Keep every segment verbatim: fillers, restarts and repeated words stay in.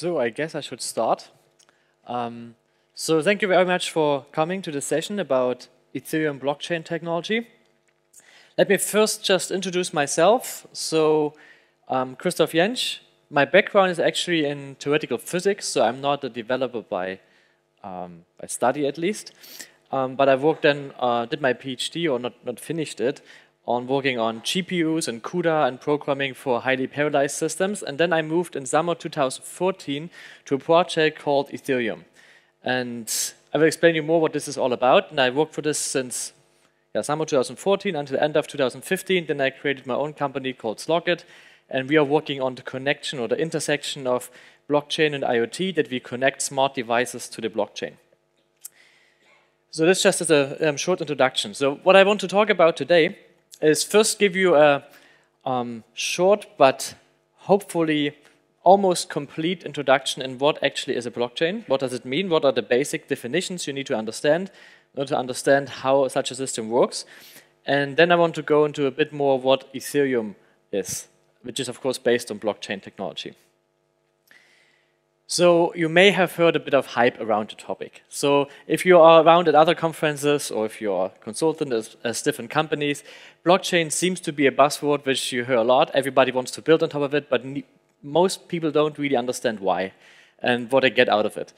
So, I guess I should start. Um, so thank you very much for coming to this session about Ethereum blockchain technology. Let me first just introduce myself. So, um, Christoph Jentzsch. My background is actually in theoretical physics, so I'm not a developer by, um, by study at least. Um, but I worked and uh, did my PhD, or not, not finished it, on working on G P Us and CUDA and programming for highly parallelized systems. And then I moved in summer two thousand fourteen to a project called Ethereum. And I will explain you more what this is all about. And I worked for this since yeah, summer two thousand fourteen until the end of two thousand fifteen. Then I created my own company called Slockit. And we are working on the connection or the intersection of blockchain and I O T, that we connect smart devices to the blockchain. So this just is a um, short introduction. So what I want to talk about today is first give you a um, short but hopefully almost complete introduction in what actually is a blockchain. What does it mean? What are the basic definitions you need to understand in order to understand how such a system works? And then I want to go into a bit more what Ethereum is, which is, of course, based on blockchain technology. So you may have heard a bit of hype around the topic. So if you are around at other conferences or if you are a consultant as, as different companies, blockchain seems to be a buzzword which you hear a lot. Everybody wants to build on top of it, but most people don't really understand why and what they get out of it.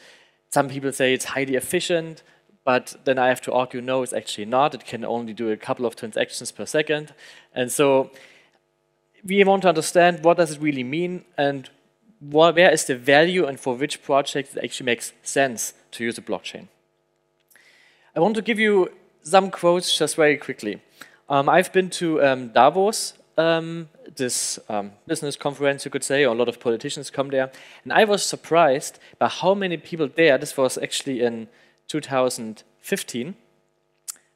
Some people say it's highly efficient, but then I have to argue, no, it's actually not. It can only do a couple of transactions per second. And so we want to understand what does it really mean and what, where is the value and for which project it actually makes sense to use a blockchain. I want to give you some quotes just very quickly. Um, I've been to um, Davos, um, this um, business conference you could say, or a lot of politicians come there, and I was surprised by how many people there, this was actually in two thousand fifteen,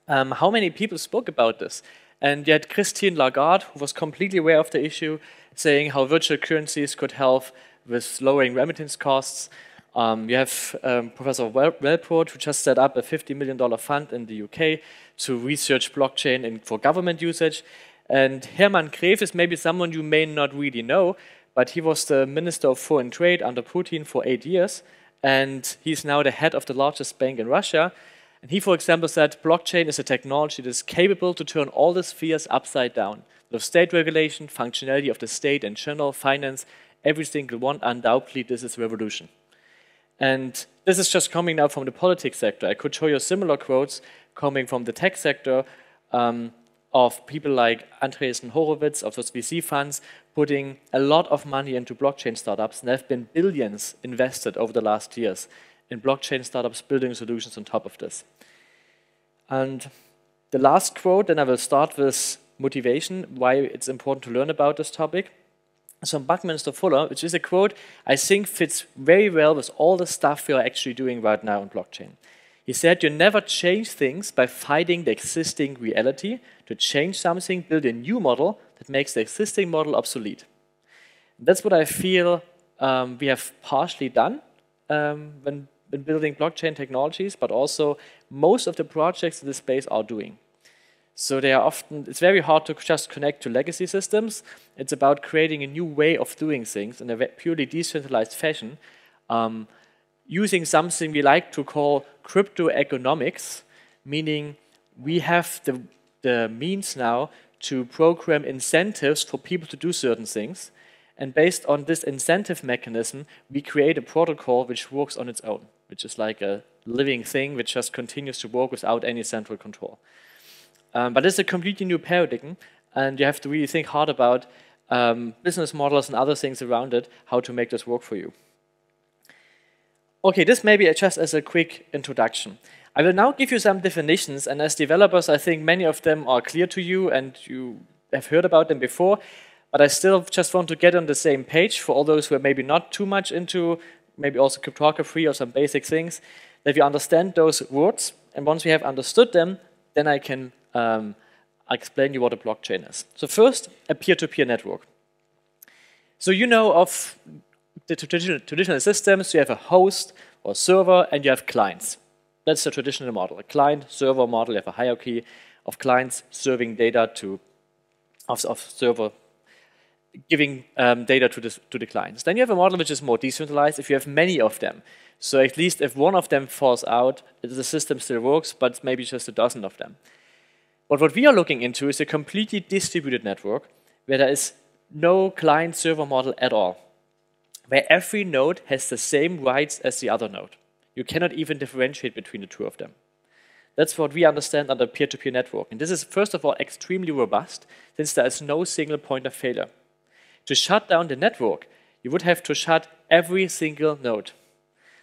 um, how many people spoke about this. And yet Christine Lagarde, who was completely aware of the issue, saying how virtual currencies could help with lowering remittance costs. Um, you have um, Professor Wellport, who just set up a fifty million dollar fund in the U K to research blockchain and for government usage. And Hermann Gref is maybe someone you may not really know, but he was the Minister of Foreign Trade under Putin for eight years, and he's now the head of the largest bank in Russia. And he, for example, said blockchain is a technology that is capable to turn all the spheres upside down. The state regulation, functionality of the state in general, finance, every single one, undoubtedly this is a revolution. And this is just coming now from the politics sector. I could show you similar quotes coming from the tech sector um, of people like Andreessen Horowitz of those V C funds putting a lot of money into blockchain startups, and there have been billions invested over the last years in blockchain startups building solutions on top of this. And the last quote, and I will start with motivation, why it's important to learn about this topic. So Buckminster Fuller, which is a quote I think fits very well with all the stuff we are actually doing right now on blockchain. He said, you never change things by fighting the existing reality. To change something, build a new model that makes the existing model obsolete. That's what I feel um, we have partially done um, when in building blockchain technologies, but also most of the projects in this space are doing. So they are often, it's very hard to just connect to legacy systems. It's about creating a new way of doing things in a purely decentralized fashion, um, using something we like to call crypto economics, meaning we have the, the means now to program incentives for people to do certain things. And based on this incentive mechanism, we create a protocol which works on its own, which is like a living thing which just continues to work without any central control. Um, but it's a completely new paradigm, and you have to really think hard about um, business models and other things around it, how to make this work for you. Okay, this may be just as a quick introduction. I will now give you some definitions, and as developers, I think many of them are clear to you, and you have heard about them before. But I still just want to get on the same page for all those who are maybe not too much into, maybe also cryptography or some basic things, that we understand those words. And once we have understood them, then I can um, explain you what a blockchain is. So first, a peer-to-peer network. So you know of the traditional, traditional systems, you have a host or server, and you have clients. That's the traditional model, a client-server model. You have a hierarchy of clients serving data to of, of server giving um, data to, this, to the clients. Then you have a model which is more decentralized if you have many of them. So at least if one of them falls out, the system still works, but maybe just a dozen of them. But what we are looking into is a completely distributed network where there is no client-server model at all, where every node has the same rights as the other node. You cannot even differentiate between the two of them. That's what we understand under peer-to-peer network. And this is, first of all, extremely robust, since there is no single point of failure. To shut down the network, you would have to shut every single node.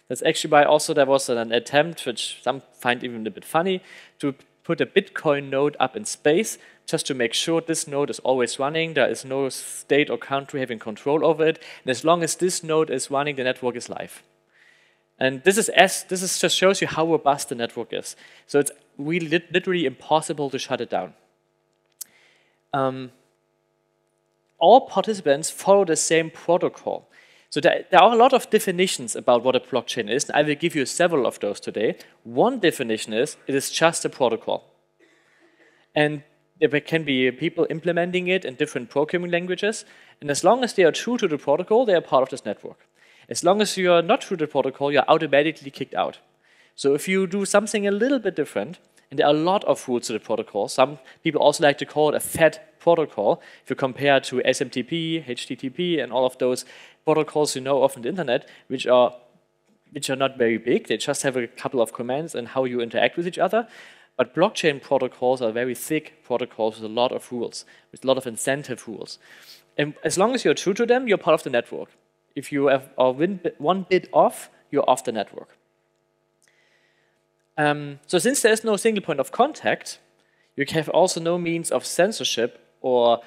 That's actually why also there was an attempt, which some find even a bit funny, to put a Bitcoin node up in space, just to make sure this node is always running, there is no state or country having control over it, and as long as this node is running, the network is live. And this is as, this is just shows you how robust the network is. So it's really literally impossible to shut it down. Um, all participants follow the same protocol. So there, there are a lot of definitions about what a blockchain is, and I will give you several of those today. One definition is, it is just a protocol. And there can be people implementing it in different programming languages, and as long as they are true to the protocol, they are part of this network. As long as you are not true to the protocol, you're automatically kicked out. So if you do something a little bit different, and there are a lot of rules to the protocol, some people also like to call it a fat protocol, if you compare to S M T P, H T T P, and all of those protocols you know of on the internet, which are, which are not very big, they just have a couple of commands and how you interact with each other. But blockchain protocols are very thick protocols with a lot of rules, with a lot of incentive rules. And as long as you're true to them, you're part of the network. If you have, are one bit off, you're off the network. Um, so since there is no single point of contact, you have also no means of censorship or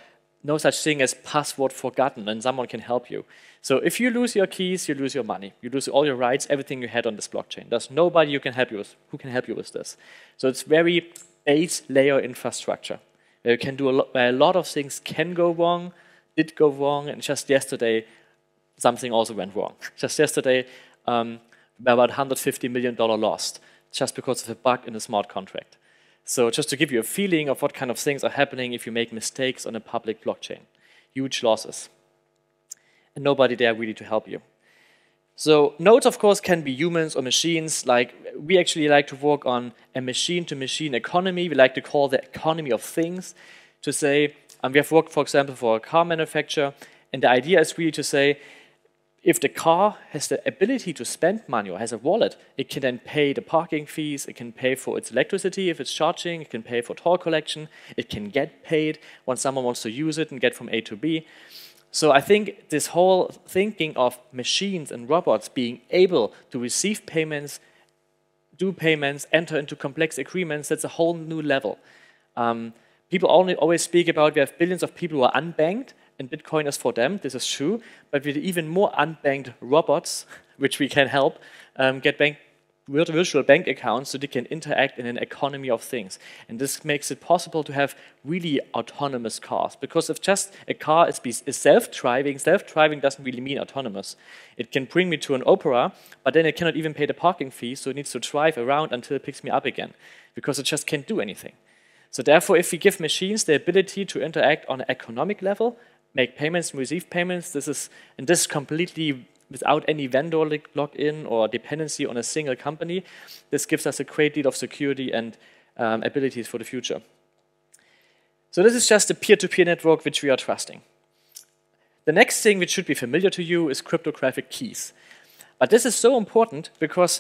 no such thing as password forgotten, and someone can help you. So if you lose your keys, you lose your money. You lose all your rights, everything you had on this blockchain. There's nobody you can help you with, who can help you with this. So it's very base layer infrastructure. You can do a lot, where a lot of things can go wrong, did go wrong, and just yesterday, something also went wrong. Just yesterday, um, about one hundred fifty million dollars lost, just because of a bug in a smart contract. So just to give you a feeling of what kind of things are happening if you make mistakes on a public blockchain. Huge losses. And nobody there really to help you. So nodes, of course, can be humans or machines. Like, we actually like to work on a machine-to-machine economy. We like to call the economy of things to say, um, we have worked, for example, for a car manufacturer. And the idea is really to say, if the car has the ability to spend money or has a wallet, it can then pay the parking fees, it can pay for its electricity if it's charging, it can pay for toll collection, it can get paid when someone wants to use it and get from A to B. So I think this whole thinking of machines and robots being able to receive payments, do payments, enter into complex agreements, that's a whole new level. Um, people only always speak about we have billions of people who are unbanked, and Bitcoin is for them, this is true, but with even more unbanked robots, which we can help, um, get bank, virtual bank accounts so they can interact in an economy of things. And this makes it possible to have really autonomous cars, because if just a car is, is self-driving, self-driving doesn't really mean autonomous. It can bring me to an opera, but then it cannot even pay the parking fee, so it needs to drive around until it picks me up again, because it just can't do anything. So therefore, if we give machines the ability to interact on an economic level, make payments and receive payments, this is, and this is completely without any vendor lock-in or dependency on a single company, this gives us a great deal of security and um, abilities for the future. So this is just a peer-to-peer network which we are trusting. The next thing which should be familiar to you is cryptographic keys. But this is so important because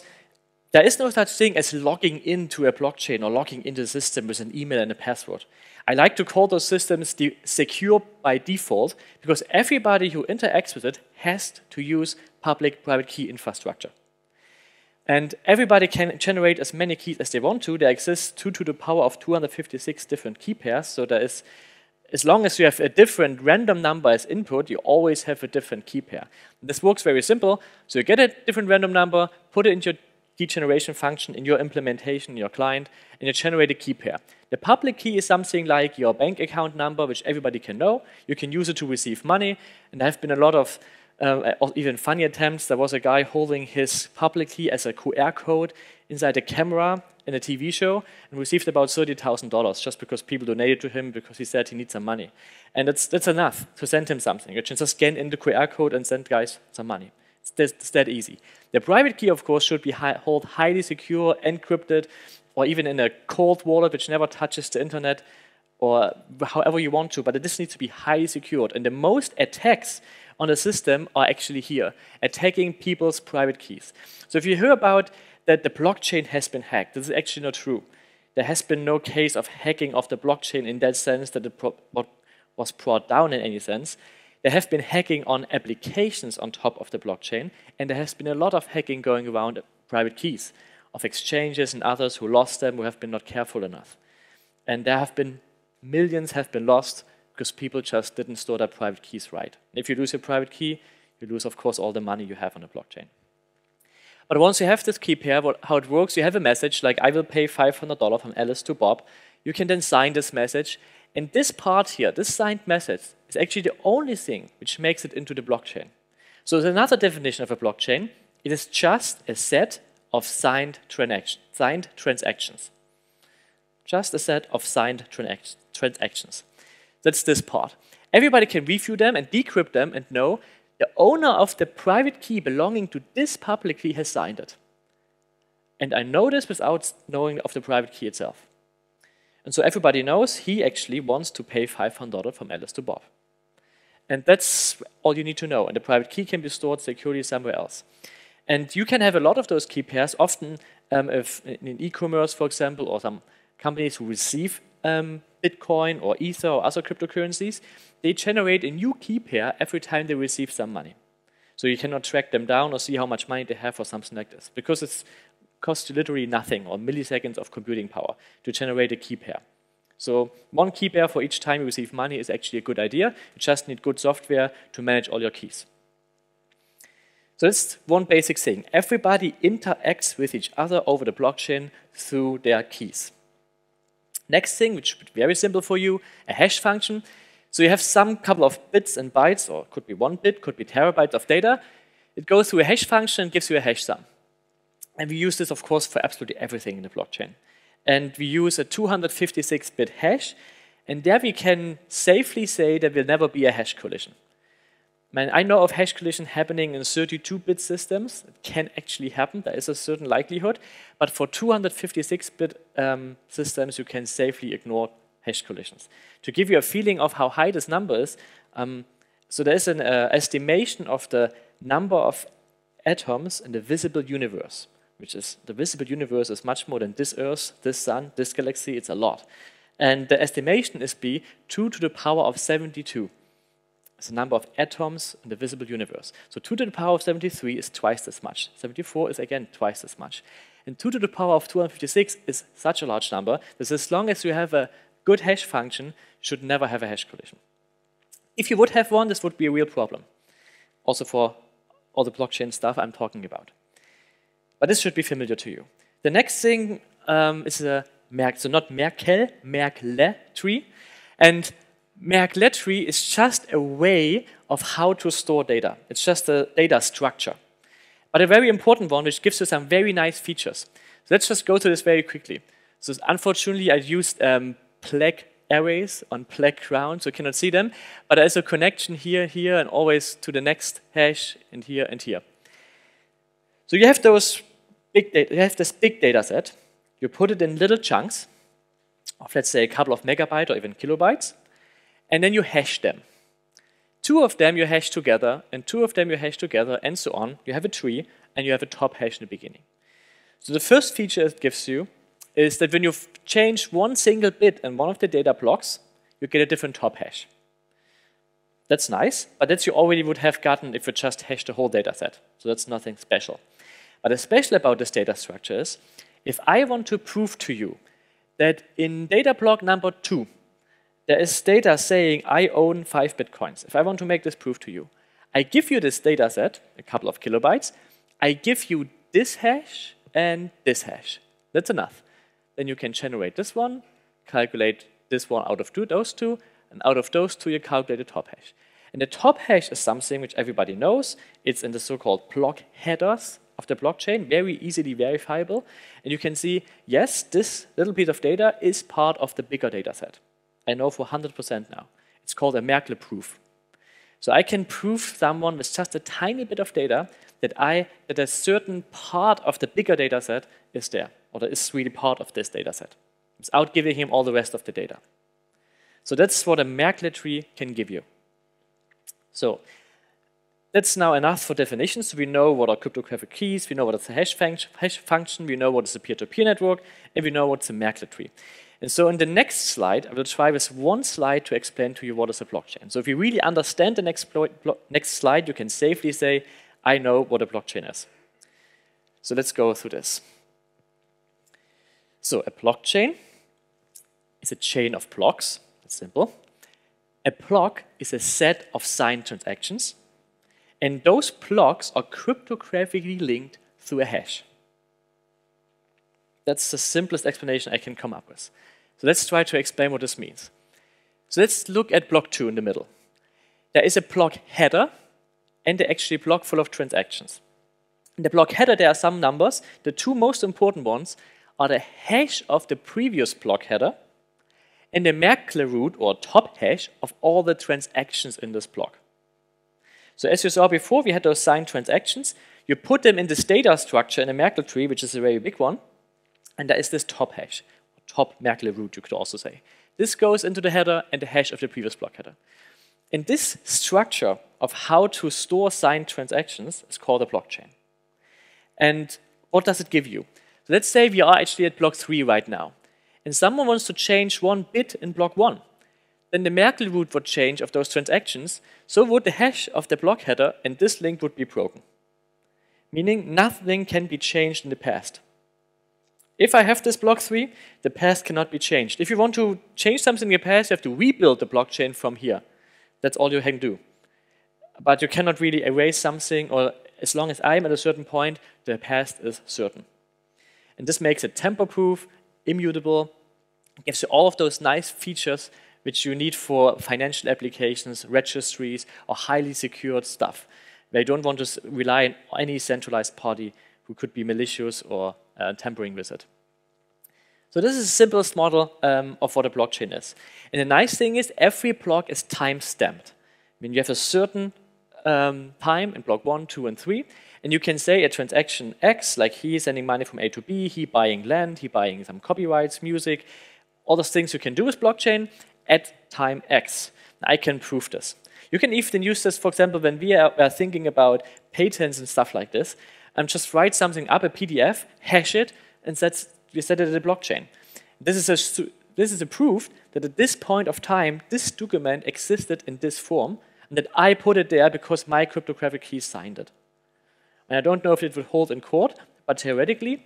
there is no such thing as logging into a blockchain or logging into a system with an email and a password. I like to call those systems de- secure by default because everybody who interacts with it has to use public-private key infrastructure. And everybody can generate as many keys as they want to. There exists two to the power of two hundred fifty-six different key pairs, so there is, as long as you have a different random number as input, you always have a different key pair. And this works very simple, so you get a different random number, put it into your key generation function in your implementation, in your client, and you generate a key pair. The public key is something like your bank account number, which everybody can know. You can use it to receive money, and there have been a lot of uh, even funny attempts. There was a guy holding his public key as a Q R code inside a camera in a T V show and received about thirty thousand dollars just because people donated to him because he said he needs some money. And that's, that's enough to send him something. You can just scan in the Q R code and send guys some money. It's, this, it's that easy. The private key, of course, should be hi- held highly secure, encrypted, or even in a cold wallet which never touches the internet, or however you want to, but this needs to be highly secured. And the most attacks on the system are actually here, attacking people's private keys. So if you hear about that the blockchain has been hacked, this is actually not true. There has been no case of hacking of the blockchain in that sense that it pro- was brought down in any sense. There have been hacking on applications on top of the blockchain, and there has been a lot of hacking going around private keys of exchanges and others who lost them, who have been not careful enough. And there have been millions have been lost because people just didn't store their private keys right. If you lose your private key, you lose, of course, all the money you have on the blockchain. But once you have this key pair, what, how it works, you have a message like, I will pay five hundred dollars from Alice to Bob. You can then sign this message. And this part here, this signed message, is actually the only thing which makes it into the blockchain. So there's another definition of a blockchain. It is just a set of signed, transaction, signed transactions. Just a set of signed transaction, transactions. That's this part. Everybody can review them and decrypt them and know the owner of the private key belonging to this public key has signed it. And I know this without knowing of the private key itself. And so everybody knows he actually wants to pay five hundred dollars from Alice to Bob. And that's all you need to know. And the private key can be stored securely somewhere else. And you can have a lot of those key pairs, often um, if in e-commerce, for example, or some companies who receive um, Bitcoin or Ether or other cryptocurrencies, they generate a new key pair every time they receive some money. So you cannot track them down or see how much money they have or something like this, because it costs you literally nothing or milliseconds of computing power to generate a key pair. So one key pair for each time you receive money is actually a good idea. You just need good software to manage all your keys. So that's one basic thing. Everybody interacts with each other over the blockchain through their keys. Next thing, which should be very simple for you, a hash function. So you have some couple of bits and bytes, or could be one bit, could be terabytes of data. It goes through a hash function and gives you a hash sum. And we use this, of course, for absolutely everything in the blockchain. And we use a two hundred fifty-six bit hash, and there we can safely say there will never be a hash collision. Man, I know of hash collision happening in thirty-two bit systems. It can actually happen. There is a certain likelihood. But for two hundred fifty-six bit um, systems, you can safely ignore hash collisions. To give you a feeling of how high this number is, um, so there is an uh, estimation of the number of atoms in the visible universe, which is the visible universe is much more than this Earth, this Sun, this galaxy. It's a lot. And the estimation is be two to the power of seventy-two. It's the number of atoms in the visible universe. So two to the power of seventy-three is twice this much. seventy-four is again twice this much. And two to the power of two hundred fifty-six is such a large number that as long as you have a good hash function, you should never have a hash collision. If you would have one, this would be a real problem. Also for all the blockchain stuff I'm talking about. But this should be familiar to you. The next thing um, is a Merkle, so not Merkle, Merkle tree. And Merkle tree is just a way of how to store data. It's just a data structure. But a very important one, which gives you some very nice features. So let's just go through this very quickly. So unfortunately, I used um, black arrays on black ground, so you cannot see them. But there's a connection here, here, and always to the next hash, and here, and here. So you have, those big data, you have this big data set. You put it in little chunks of, let's say, a couple of megabytes or even kilobytes. And then you hash them. Two of them you hash together, and two of them you hash together, and so on. You have a tree, and you have a top hash in the beginning. So the first feature it gives you is that when you change one single bit in one of the data blocks, you get a different top hash. That's nice, but that's you already would have gotten if you just hashed the whole data set. So that's nothing special. But the special about this data structure is, if I want to prove to you that in data block number two, there is data saying, I own five bitcoins. If I want to make this proof to you, I give you this data set, a couple of kilobytes. I give you this hash and this hash. That's enough. Then you can generate this one, calculate this one out of two, those two, and out of those two, you calculate the top hash. And the top hash is something which everybody knows. It's in the so-called block headers of the blockchain, very easily verifiable. And you can see, yes, this little bit of data is part of the bigger data set. I know for one hundred percent now. It's called a Merkle proof. So I can prove someone with just a tiny bit of data that, I, that a certain part of the bigger data set is there, or that is really part of this data set, without giving him all the rest of the data. So that's what a Merkle tree can give you. So that's now enough for definitions. We know what are cryptographic keys, we know what is a hash, func hash function, we know what is a peer-to-peer network, and we know what's a Merkle tree. And so in the next slide, I will try with one slide to explain to you what is a blockchain. So if you really understand the next, next slide, you can safely say, I know what a blockchain is. So let's go through this. So a blockchain is a chain of blocks. That's simple. A block is a set of signed transactions, and those blocks are cryptographically linked through a hash. That's the simplest explanation I can come up with. So let's try to explain what this means. So let's look at block two in the middle. There is a block header and actually a block full of transactions. In the block header, there are some numbers. The two most important ones are the hash of the previous block header and the Merkle root or top hash of all the transactions in this block. So as you saw before, we had those signed transactions. You put them in this data structure in a Merkle tree, which is a very big one. And there is this top hash, or top Merkle root, you could also say. This goes into the header and the hash of the previous block header. And this structure of how to store signed transactions is called a blockchain. And what does it give you? So let's say we are actually at block three right now. And someone wants to change one bit in block one. Then the Merkle root would change of those transactions, so would the hash of the block header, and this link would be broken. Meaning nothing can be changed in the past. If I have this block three, the past cannot be changed. If you want to change something in the past, you have to rebuild the blockchain from here. That's all you can do. But you cannot really erase something, or as long as I'm at a certain point, the past is certain. And this makes it tamper-proof, immutable, gives you all of those nice features which you need for financial applications, registries, or highly secured stuff. They don't want to rely on any centralized party who could be malicious or Uh, tampering with it. So this is the simplest model um, of what a blockchain is. And the nice thing is every block is time-stamped. I mean, you have a certain um, time in block one, two, and three, and you can say a transaction X, like he is sending money from A to B, he buying land, he buying some copyrights, music, all those things you can do with blockchain at time X. Now, I can prove this. You can even use this, for example, when we are, are thinking about patents and stuff like this. Um, just write something up, a P D F, hash it, and set, we set it at a blockchain. This is, a, this is a proof that at this point of time, this document existed in this form, and that I put it there because my cryptographic key signed it. And I don't know if it would hold in court, but theoretically,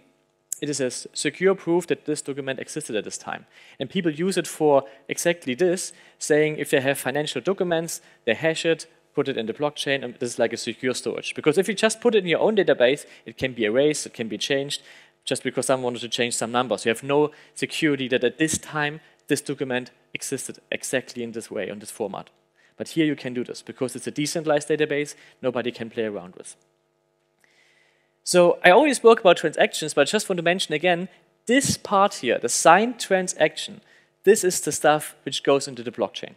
it is a secure proof that this document existed at this time. And people use it for exactly this, saying if they have financial documents, they hash it, put it in the blockchain, and this is like a secure storage. Because if you just put it in your own database, it can be erased, it can be changed, just because someone wanted to change some numbers. You have no security that at this time, this document existed exactly in this way, in this format. But here you can do this, because it's a decentralized database, nobody can play around with. So I always spoke about transactions, but I just want to mention again, this part here, the signed transaction, this is the stuff which goes into the blockchain.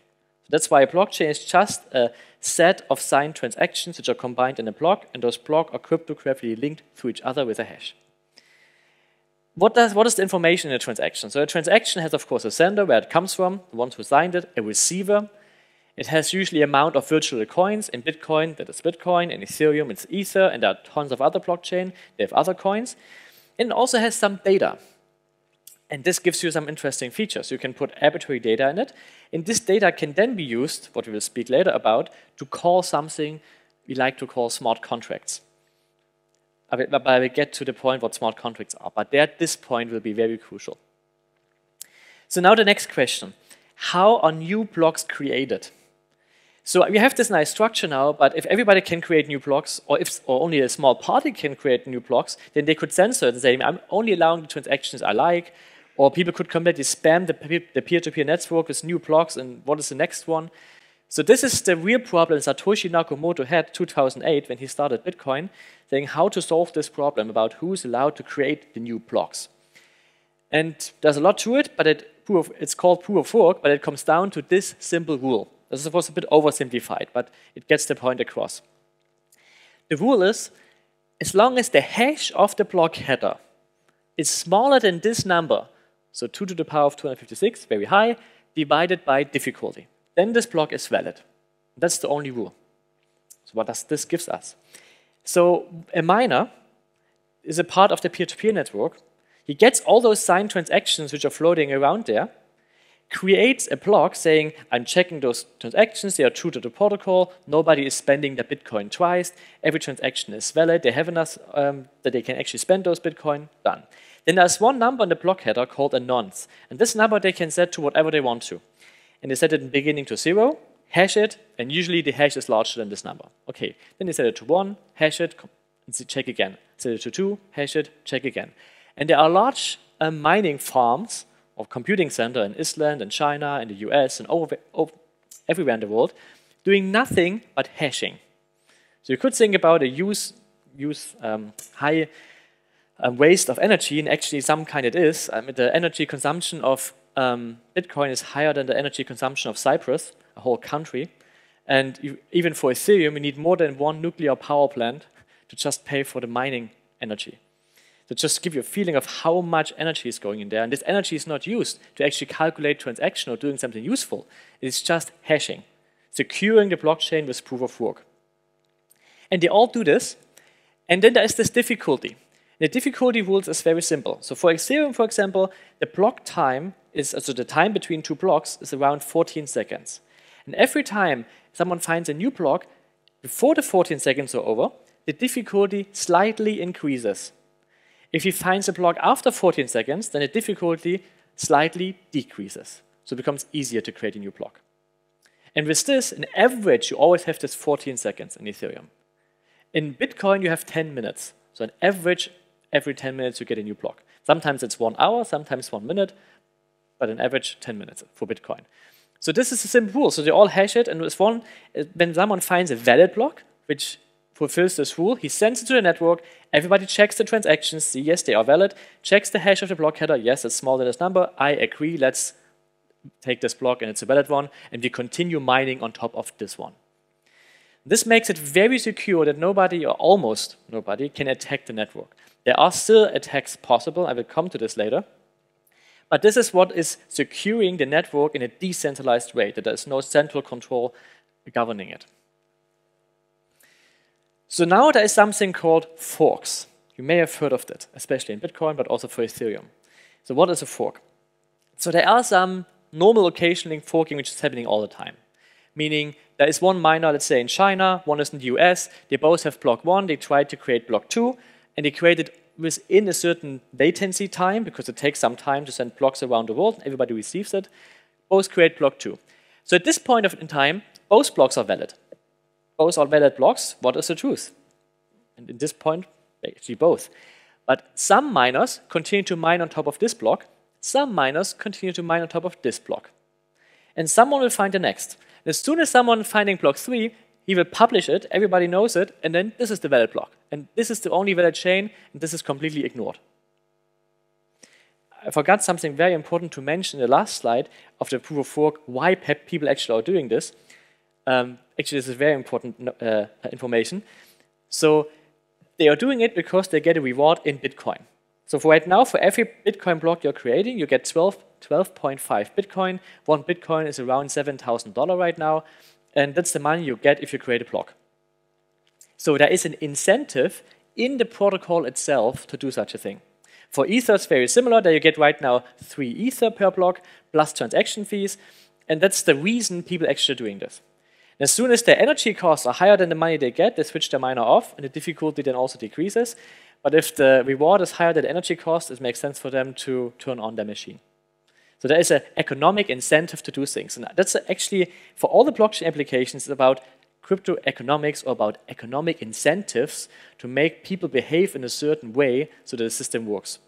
That's why a blockchain is just a set of signed transactions which are combined in a block, and those blocks are cryptographically linked to each other with a hash. What, does, what is the information in a transaction? So a transaction has, of course, a sender, where it comes from, the ones who signed it, a receiver. It has usually an amount of virtual coins. In Bitcoin, that is Bitcoin. In Ethereum, it's Ether. And there are tons of other blockchains. They have other coins. And it also has some data. And this gives you some interesting features. You can put arbitrary data in it. And this data can then be used, what we will speak later about, to call something we like to call smart contracts. I will, I will get to the point what smart contracts are, but at this point will be very crucial. So now the next question. How are new blocks created? So we have this nice structure now, but if everybody can create new blocks, or if or only a small party can create new blocks, then they could censor it and say, I'm only allowing the transactions I like. Or people could completely spam the peer-to-peer network with new blocks and what is the next one. So this is the real problem Satoshi Nakamoto had in two thousand eight when he started Bitcoin, saying how to solve this problem about who's allowed to create the new blocks. And there's a lot to it, but it, it's called proof of work, but it comes down to this simple rule. This was a bit oversimplified, but it gets the point across. The rule is, as long as the hash of the block header is smaller than this number, so two to the power of two hundred fifty-six, very high, divided by difficulty, then this block is valid. That's the only rule. So what does this gives us? So a miner is a part of the peer-to-peer network. He gets all those signed transactions which are floating around there, creates a block saying, I'm checking those transactions, they are true to the protocol, nobody is spending their Bitcoin twice, every transaction is valid, they have enough um, that they can actually spend those Bitcoin, done. Then there's one number in the block header called a nonce, and this number they can set to whatever they want to. And they set it in the beginning to zero, hash it, and usually the hash is larger than this number. Okay, then they set it to one, hash it, and check again. Set it to two, hash it, check again. And there are large uh, mining farms or computing center in Iceland and China and the U S and over, over, everywhere in the world doing nothing but hashing. So you could think about a use, use um, high um, waste of energy, and actually some kind it is. I mean, the energy consumption of Um, Bitcoin is higher than the energy consumption of Cyprus, a whole country. And you, even for Ethereum, we need more than one nuclear power plant to just pay for the mining energy. So just give you a feeling of how much energy is going in there. And this energy is not used to actually calculate transaction or doing something useful. It's just hashing, securing the blockchain with proof of work. And they all do this. And then there is this difficulty. The difficulty rules is very simple. So for Ethereum, for example, the block time is, also the time between two blocks is around fourteen seconds. And every time someone finds a new block, before the fourteen seconds are over, the difficulty slightly increases. If he finds a block after fourteen seconds, then the difficulty slightly decreases. So it becomes easier to create a new block. And with this, on average, you always have this fourteen seconds in Ethereum. In Bitcoin, you have ten minutes. So on average, every ten minutes you get a new block. Sometimes it's one hour, sometimes one minute. But an average ten minutes for Bitcoin. So this is the same rule. So they all hash it, and with one, when someone finds a valid block which fulfills this rule, he sends it to the network, everybody checks the transactions, see yes, they are valid, checks the hash of the block header, yes, it's smaller than this number, I agree, let's take this block and it's a valid one, and we continue mining on top of this one. This makes it very secure that nobody, or almost nobody, can attack the network. There are still attacks possible, I will come to this later. But this is what is securing the network in a decentralized way, that there is no central control governing it. So now there is something called forks. You may have heard of that, especially in Bitcoin, but also for Ethereum. So what is a fork? So there are some normal occasional forking which is happening all the time. Meaning there is one miner, let's say in China, one is in the U S, they both have block one, they tried to create block two, and they created within a certain latency time, because it takes some time to send blocks around the world, everybody receives it, both create block two. So at this point in time, both blocks are valid. Both are valid blocks, what is the truth? And at this point, actually both. But some miners continue to mine on top of this block, some miners continue to mine on top of this block. And someone will find the next. And as soon as someone finding block three, he will publish it, everybody knows it, and then this is the valid block. And this is the only valid chain, and this is completely ignored. I forgot something very important to mention in the last slide of the proof of work, why people actually are doing this. Um, actually, this is very important uh, information. So they are doing it because they get a reward in Bitcoin. So for right now, for every Bitcoin block you're creating, you get twelve, twelve point five Bitcoin. One Bitcoin is around seven thousand dollars right now. And that's the money you get if you create a block. So there is an incentive in the protocol itself to do such a thing. For Ether, it's very similar. There you get right now three Ether per block plus transaction fees. And that's the reason people actually are doing this. And as soon as their energy costs are higher than the money they get, they switch their miner off, and the difficulty then also decreases. But if the reward is higher than the energy cost, it makes sense for them to turn on their machine. So there is an economic incentive to do things. And that's actually, for all the blockchain applications, about crypto economics or about economic incentives to make people behave in a certain way so that the system works.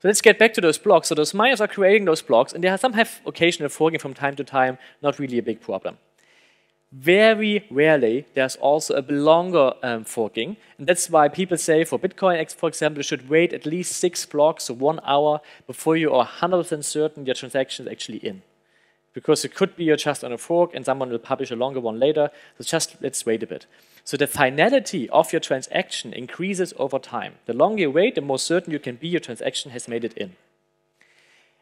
So let's get back to those blocks. So those miners are creating those blocks, and they have some have occasional forking from time to time, not really a big problem. Very rarely, there's also a longer um, forking, and that's why people say for Bitcoin, for example, you should wait at least six blocks, so one hour, before you are one hundred percent certain your transaction is actually in. Because it could be you're just on a fork and someone will publish a longer one later, so just let's wait a bit. So the finality of your transaction increases over time. The longer you wait, the more certain you can be your transaction has made it in.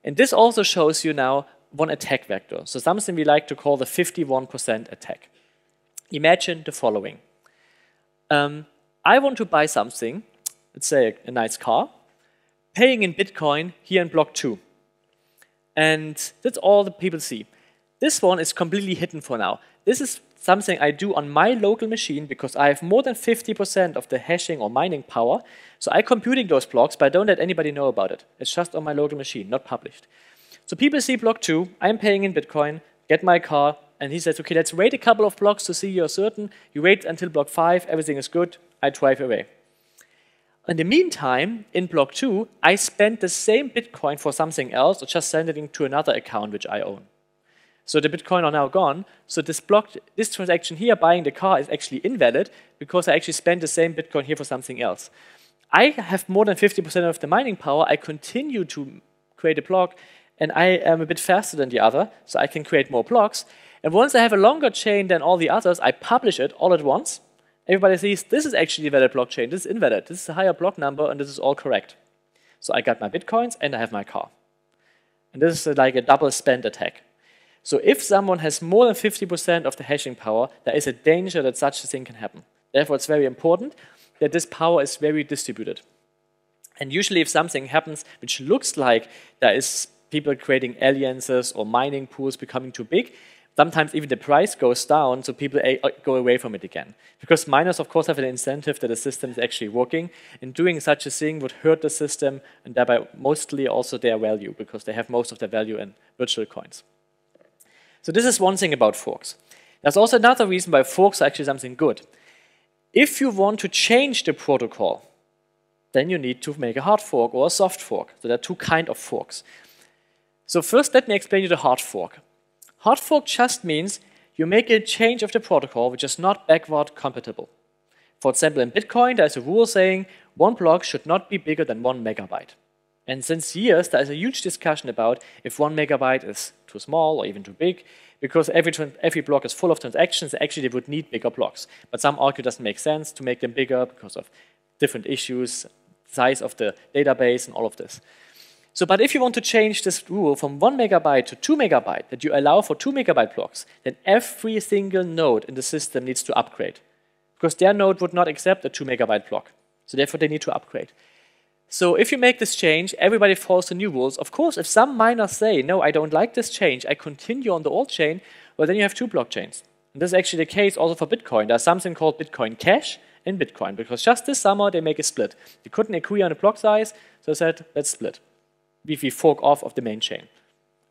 And this also shows you now one attack vector, so something we like to call the fifty-one percent attack. Imagine the following. Um, I want to buy something, let's say a, a nice car, paying in Bitcoin here in block two. And that's all the people see. This one is completely hidden for now. This is something I do on my local machine because I have more than fifty percent of the hashing or mining power, so I'm computing those blocks, but I don't let anybody know about it. It's just on my local machine, not published. So people see block two, I'm paying in Bitcoin, get my car, and he says, okay, let's wait a couple of blocks to see you're certain. You wait until block five, everything is good, I drive away. In the meantime, in block two, I spend the same Bitcoin for something else or just send it to another account which I own. So the Bitcoin are now gone. So this block, this transaction here, buying the car, is actually invalid because I actually spent the same Bitcoin here for something else. I have more than fifty percent of the mining power. I continue to create a block, and I am a bit faster than the other, so I can create more blocks. And once I have a longer chain than all the others, I publish it all at once. Everybody sees, this is actually a valid blockchain, this is invalid, this is a higher block number, and this is all correct. So I got my Bitcoins, and I have my car. And this is like a double spend attack. So if someone has more than fifty percent of the hashing power, there is a danger that such a thing can happen. Therefore, it's very important that this power is very distributed. And usually if something happens which looks like there is people creating alliances or mining pools becoming too big, sometimes even the price goes down, so people go away from it again. Because miners, of course, have an incentive that the system is actually working, and doing such a thing would hurt the system and thereby mostly also their value, because they have most of their value in virtual coins. So this is one thing about forks. There's also another reason why forks are actually something good. If you want to change the protocol, then you need to make a hard fork or a soft fork. So there are two kinds of forks. So first, let me explain you the hard fork. Hard fork just means you make a change of the protocol which is not backward compatible. For example, in Bitcoin, there is a rule saying one block should not be bigger than one megabyte. And since years, there is a huge discussion about if one megabyte is too small or even too big, because every, every block is full of transactions, actually they would need bigger blocks. But some argue it doesn't make sense to make them bigger because of different issues, size of the database, and all of this. So, but if you want to change this rule from one megabyte to two megabyte, that you allow for two megabyte blocks, then every single node in the system needs to upgrade. Because their node would not accept a two megabyte block. So therefore they need to upgrade. So if you make this change, everybody follows the new rules. Of course, if some miners say, no, I don't like this change, I continue on the old chain, well then you have two blockchains. And this is actually the case also for Bitcoin. There's something called Bitcoin Cash and Bitcoin, because just this summer they make a split. They couldn't agree on a block size, so they said, let's split. If we fork off of the main chain.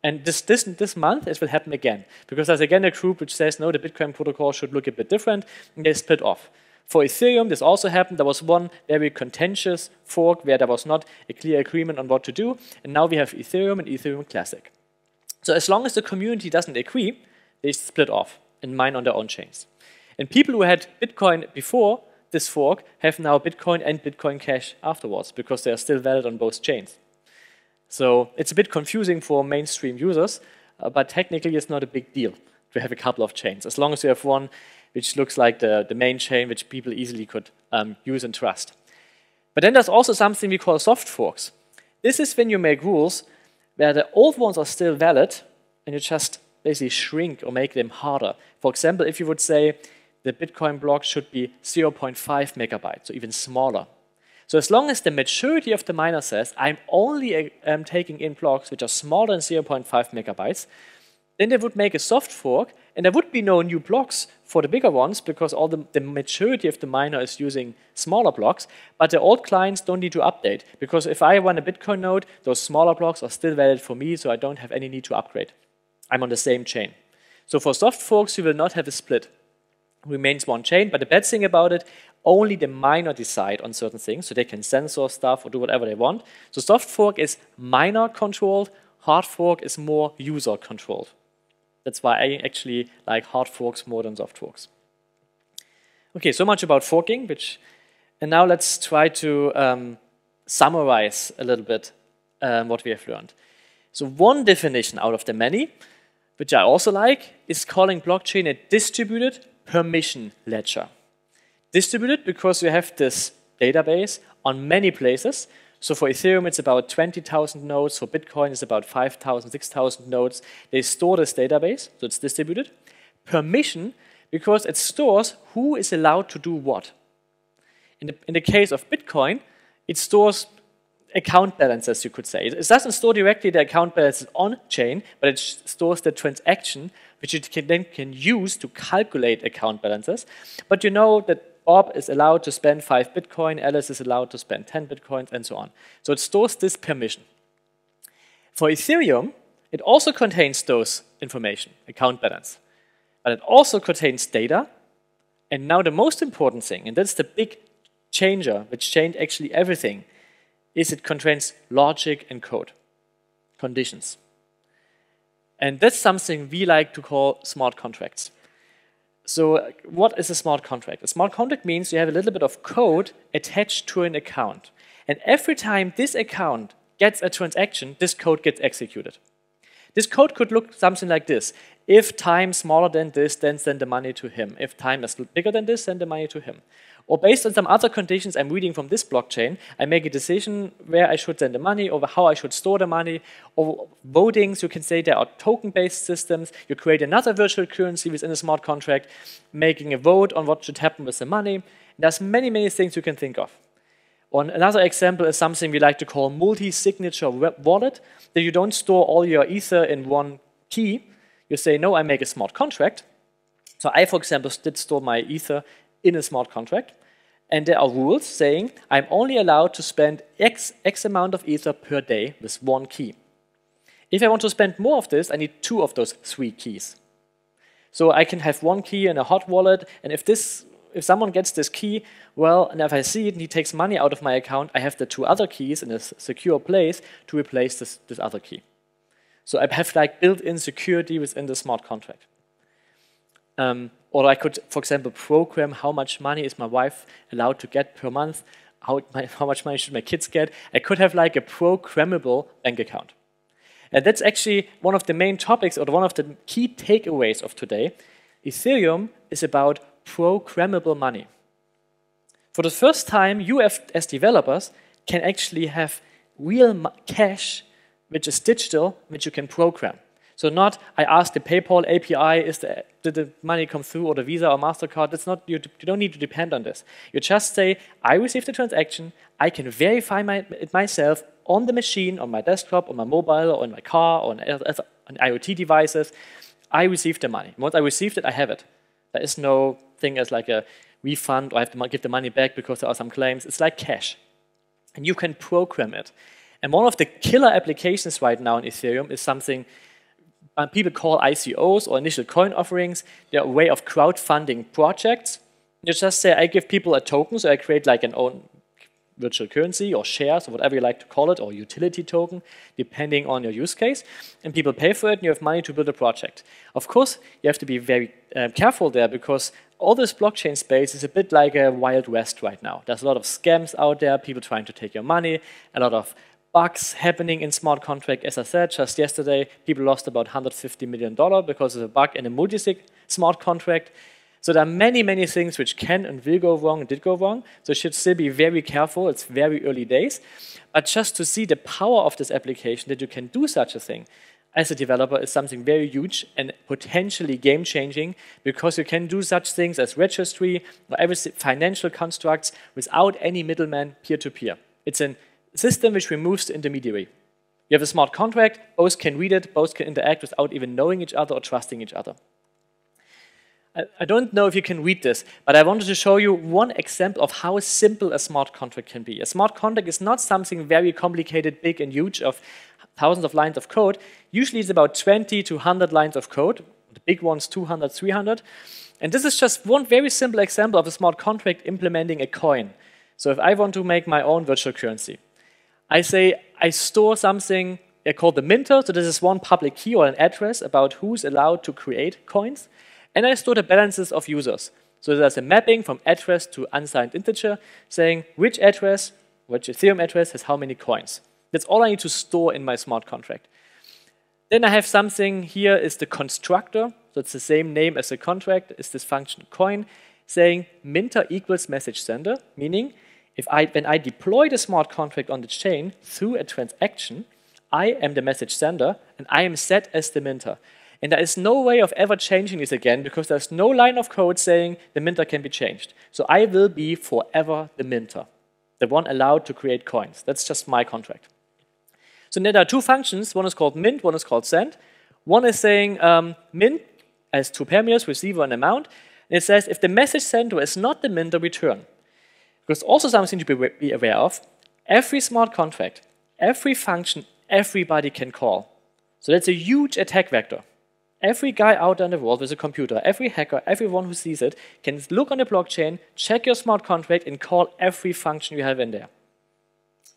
And this, this, this month, this will happen again, because there's again a group which says, no, the Bitcoin protocol should look a bit different, and they split off. For Ethereum, this also happened. There was one very contentious fork where there was not a clear agreement on what to do, and now we have Ethereum and Ethereum Classic. So as long as the community doesn't agree, they split off and mine on their own chains. And people who had Bitcoin before this fork have now Bitcoin and Bitcoin Cash afterwards, because they are still valid on both chains. So it's a bit confusing for mainstream users, uh, but technically it's not a big deal to have a couple of chains, as long as you have one which looks like the, the main chain which people easily could um, use and trust. But then there's also something we call soft forks. This is when you make rules where the old ones are still valid and you just basically shrink or make them harder. For example, if you would say the Bitcoin block should be zero point five megabytes, so even smaller. So as long as the maturity of the miner says, I'm only um, taking in blocks which are smaller than zero point five megabytes, then they would make a soft fork, and there would be no new blocks for the bigger ones, because all the, the maturity of the miner is using smaller blocks, but the old clients don't need to update, because if I run a Bitcoin node, those smaller blocks are still valid for me, so I don't have any need to upgrade. I'm on the same chain. So for soft forks, you will not have a split. Remains one chain, but the bad thing about it, only the miner decide on certain things, so they can censor stuff or do whatever they want. So soft fork is miner controlled, hard fork is more user controlled. That's why I actually like hard forks more than soft forks. Okay, so much about forking, which, and now let's try to um, summarize a little bit um, what we have learned. So one definition out of the many, which I also like, is calling blockchain a distributed permission ledger. Distributed because you have this database on many places. So for Ethereum, it's about twenty thousand nodes. For Bitcoin, it's about five thousand, six thousand nodes. They store this database, so it's distributed. Permission, because it stores who is allowed to do what. In the, in the case of Bitcoin, it stores account balances, you could say. It doesn't store directly the account balances on-chain, but it stores the transaction, which you can, then can use to calculate account balances. But you know that Bob is allowed to spend five Bitcoin, Alice is allowed to spend ten Bitcoins, and so on. So it stores this permission. For Ethereum, it also contains those information, account balance. But it also contains data. And now the most important thing, and that's the big changer, which changed actually everything, is it contains logic and code, conditions. And that's something we like to call smart contracts. So what is a smart contract? A smart contract means you have a little bit of code attached to an account. And every time this account gets a transaction, this code gets executed. This code could look something like this. If time is smaller than this, then send the money to him. If time is bigger than this, send the money to him. Or based on some other conditions I'm reading from this blockchain, I make a decision where I should send the money or how I should store the money. Or votings, you can say there are token-based systems. You create another virtual currency within a smart contract, making a vote on what should happen with the money. There's many, many things you can think of. One, another example is something we like to call multi-signature wallet, that you don't store all your Ether in one key. You say, no, I make a smart contract. So I, for example, did store my Ether in a smart contract. And there are rules saying I'm only allowed to spend X, X amount of Ether per day with one key. If I want to spend more of this, I need two of those three keys. So I can have one key in a hot wallet, and if this If someone gets this key, well, and if I see it and he takes money out of my account, I have the two other keys in a secure place to replace this, this other key. So I have like built-in security within the smart contract. Um, or I could, for example, program how much money is my wife allowed to get per month, how, my, how much money should my kids get. I could have like a programmable bank account. And that's actually one of the main topics or one of the key takeaways of today. Ethereum is about programmable money. For the first time, you as developers can actually have real cash, which is digital, which you can program. So not, I ask the PayPal A P I, is the, did the money come through, or the Visa or MasterCard. It's not, you, you don't need to depend on this. You just say, I received the transaction, I can verify my, it myself on the machine, on my desktop, on my mobile, or in my car, or on, on IoT devices. I received the money. Once I received it, I have it. There is no thing as like a refund or I have to give the money back because there are some claims. It's like cash. And you can program it. And one of the killer applications right now in Ethereum is something people call I C Os or initial coin offerings. They're a way of crowdfunding projects. You just say, I give people a token, so I create like an own virtual currency or shares or whatever you like to call it, or utility token, depending on your use case. And people pay for it, and you have money to build a project. Of course, you have to be very uh, careful there, because all this blockchain space is a bit like a Wild West right now. There's a lot of scams out there, people trying to take your money, a lot of bugs happening in smart contract. As I said, just yesterday, people lost about one hundred fifty million dollars because of a bug in a multisig smart contract. So there are many, many things which can and will go wrong and did go wrong. So you should still be very careful. It's very early days. But just to see the power of this application, that you can do such a thing as a developer, is something very huge and potentially game-changing, because you can do such things as registry or every financial constructs without any middleman peer-to-peer. It's a system which removes the intermediary. You have a smart contract. Both can read it. Both can interact without even knowing each other or trusting each other. I don't know if you can read this, but I wanted to show you one example of how simple a smart contract can be. A smart contract is not something very complicated, big and huge, of thousands of lines of code. Usually it's about twenty to one hundred lines of code. big ones two hundred, three hundred. And this is just one very simple example of a smart contract implementing a coin. So if I want to make my own virtual currency, I say I store something called the minter, so this is one public key or an address about who's allowed to create coins, and I store the balances of users. So there's a mapping from address to unsigned integer saying which address, which Ethereum address has how many coins. That's all I need to store in my smart contract. Then I have something here is the constructor, so it's the same name as the contract, is this function coin, saying minter equals message sender, meaning if I, when I deploy the smart contract on the chain through a transaction, I am the message sender and I am set as the minter. And there is no way of ever changing this again because there's no line of code saying the minter can be changed. So I will be forever the minter, the one allowed to create coins. That's just my contract. So there are two functions, one is called mint, one is called send. One is saying um, mint as two parameters, receiver and amount. And it says if the message sender is not the minter, return. Because also something to be, be aware of, every smart contract, every function, everybody can call. So that's a huge attack vector. Every guy out there in the world with a computer, every hacker, everyone who sees it, can look on the blockchain, check your smart contract, and call every function you have in there.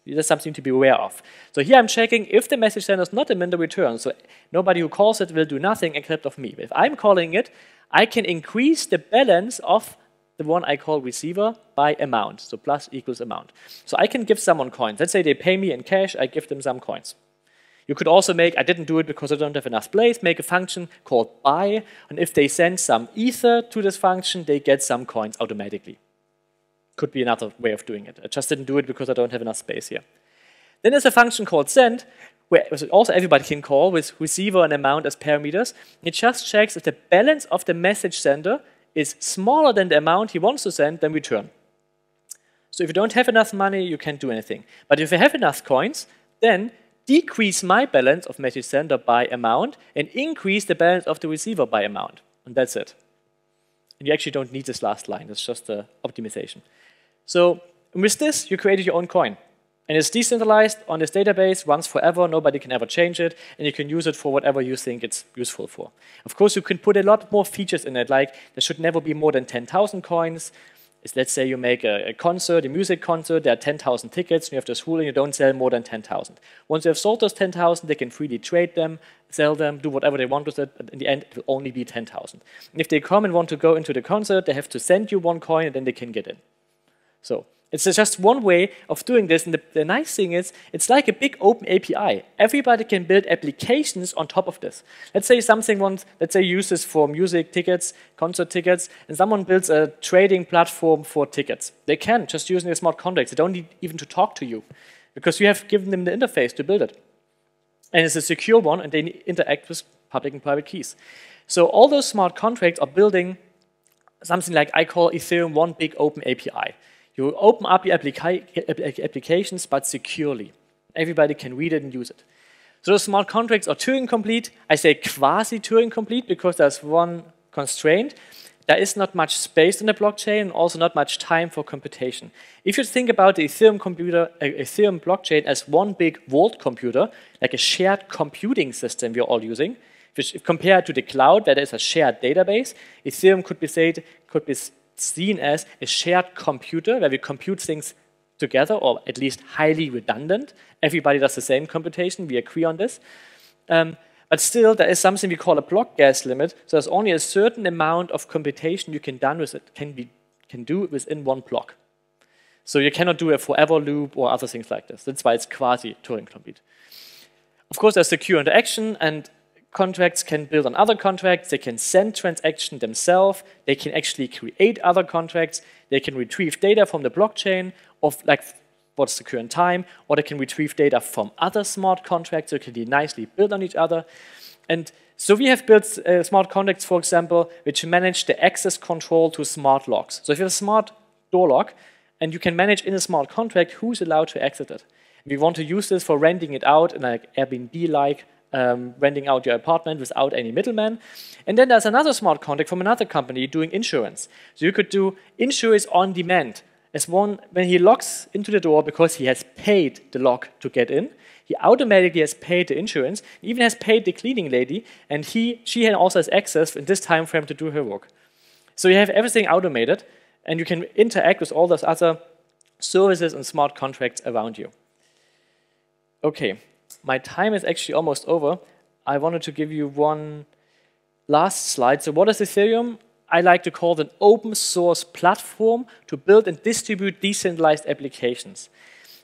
That's something to be aware of. So here I'm checking if the message sender is not a minter, return. So nobody who calls it will do nothing except of me. But if I'm calling it, I can increase the balance of the one I call receiver by amount, so plus equals amount. So I can give someone coins. Let's say they pay me in cash, I give them some coins. You could also make, I didn't do it because I don't have enough place, make a function called buy, and if they send some ether to this function, they get some coins automatically. Could be another way of doing it. I just didn't do it because I don't have enough space here. Then there's a function called send, where also everybody can call with receiver and amount as parameters. It just checks if the balance of the message sender is smaller than the amount he wants to send, then return. So if you don't have enough money, you can't do anything. But if you have enough coins, then decrease my balance of message sender by amount and increase the balance of the receiver by amount. And that's it. And you actually don't need this last line. It's just the optimization. So with this, you created your own coin. And it's decentralized on this database, runs forever, nobody can ever change it, and you can use it for whatever you think it's useful for. Of course, you can put a lot more features in it, like there should never be more than ten thousand coins. It's, let's say you make a, a concert, a music concert, there are ten thousand tickets, and you have this rule, and you don't sell more than ten thousand. Once you have sold those ten thousand, they can freely trade them, sell them, do whatever they want with it, but in the end, it will only be ten thousand. And if they come and want to go into the concert, they have to send you one coin, and then they can get in. So it's just one way of doing this, and the, the nice thing is, it's like a big open A P I. Everybody can build applications on top of this. Let's say something wants, let's say uses for music tickets, concert tickets, and someone builds a trading platform for tickets. They can, just using the smart contracts. They don't need even to talk to you, because you have given them the interface to build it. And it's a secure one, and they interact with public and private keys. So all those smart contracts are building something like I call Ethereum one big open A P I. You open up your applica applications, but securely. Everybody can read it and use it. So the smart contracts are Turing complete. I say quasi Turing complete because there's one constraint. There is not much space in the blockchain and also not much time for computation. If you think about the Ethereum computer, uh, Ethereum blockchain as one big world computer, like a shared computing system we're all using, which compared to the cloud, where there's a shared database, Ethereum could be said, could be seen as a shared computer where we compute things together, or at least highly redundant. Everybody does the same computation, we agree on this. Um, but still, there is something we call a block gas limit, so there's only a certain amount of computation you can, done with it, can, be, can do within one block. So you cannot do a forever loop or other things like this. That's why it's quasi-Turing complete. Of course, there's secure interaction, and contracts can build on other contracts, they can send transactions themselves, they can actually create other contracts, they can retrieve data from the blockchain, of like what's the current time, or they can retrieve data from other smart contracts, so they can nicely build on each other. And so we have built uh, smart contracts, for example, which manage the access control to smart locks. So if you have a smart door lock, and you can manage in a smart contract who's allowed to access it. And we want to use this for renting it out in like Airbnb-like Um, renting out your apartment without any middleman. And then there's another smart contract from another company doing insurance. So you could do insurance on demand. is one, when he locks into the door because he has paid the lock to get in, he automatically has paid the insurance, even has paid the cleaning lady, and he, she also has access in this time frame to do her work. So you have everything automated, and you can interact with all those other services and smart contracts around you. Okay, my time is actually almost over. I wanted to give you one last slide. So what is Ethereum? I like to call it an open source platform to build and distribute decentralized applications.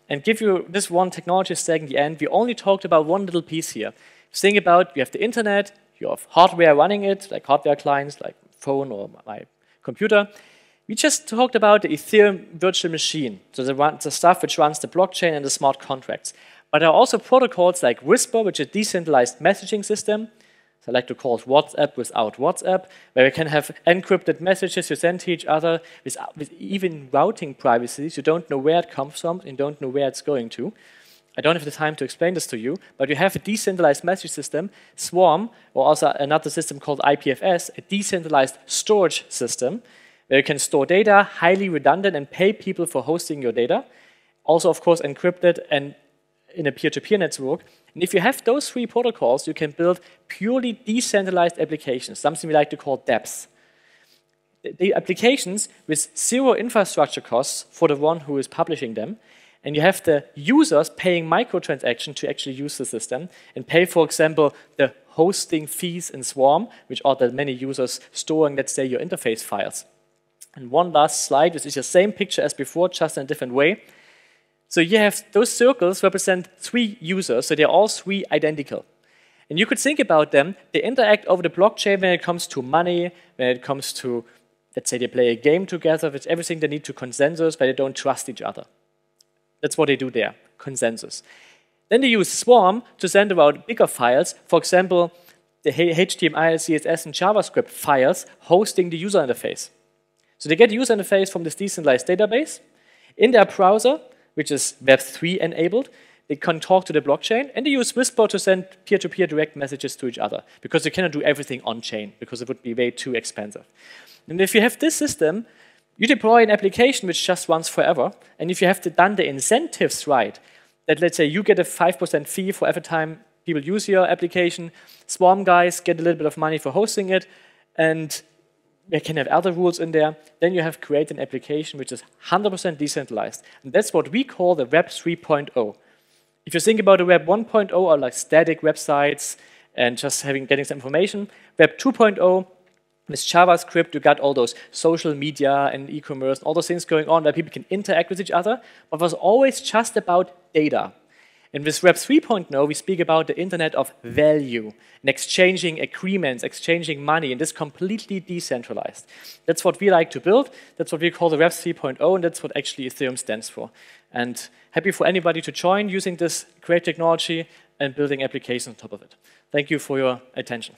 And give you this one technology stack in the end. We only talked about one little piece here. Think about, you have the internet, you have hardware running it, like hardware clients, like phone or my computer. We just talked about the Ethereum virtual machine, so the, run, the stuff which runs the blockchain and the smart contracts. But there are also protocols like Whisper, which is a decentralized messaging system. So I like to call it WhatsApp without WhatsApp, where we can have encrypted messages you send to each other with, with even routing privacies. You don't know where it comes from and don't know where it's going to. I don't have the time to explain this to you, but you have a decentralized message system, Swarm, or also another system called I P F S, a decentralized storage system, where you can store data, highly redundant, and pay people for hosting your data. Also, of course, encrypted and in a peer-to-peer network. And if you have those three protocols, you can build purely decentralized applications, something we like to call dApps. The applications with zero infrastructure costs for the one who is publishing them, and you have the users paying microtransactions to actually use the system and pay, for example, the hosting fees in Swarm, which are the many users storing, let's say, your interface files. And one last slide, which is the same picture as before, just in a different way. So you have those circles represent three users, so they're all three identical. And you could think about them, they interact over the blockchain when it comes to money, when it comes to, let's say they play a game together, with everything they need to consensus, but they don't trust each other. That's what they do there, consensus. Then they use Swarm to send around bigger files, for example, the H T M L, C S S, and JavaScript files hosting the user interface. So they get the user interface from this decentralized database. In their browser, which is Web three enabled, they can talk to the blockchain, and they use Whisper to send peer-to-peer direct messages to each other, because they cannot do everything on-chain, because it would be way too expensive. And if you have this system, you deploy an application which just runs forever, and if you have done the incentives right, that let's say you get a five percent fee for every time people use your application, Swarm guys get a little bit of money for hosting it, and they can have other rules in there, then you have created an application which is one hundred percent decentralized. And that's what we call the Web three point oh. If you think about the Web one point oh or like static websites and just having getting some information, Web two point oh with JavaScript, you got all those social media and e-commerce, all those things going on where people can interact with each other, but it was always just about data. And with Web three point oh, we speak about the Internet of value and exchanging agreements, exchanging money, and this completely decentralized. That's what we like to build. That's what we call the Web three point oh, and that's what actually Ethereum stands for. And happy for anybody to join using this great technology and building applications on top of it. Thank you for your attention.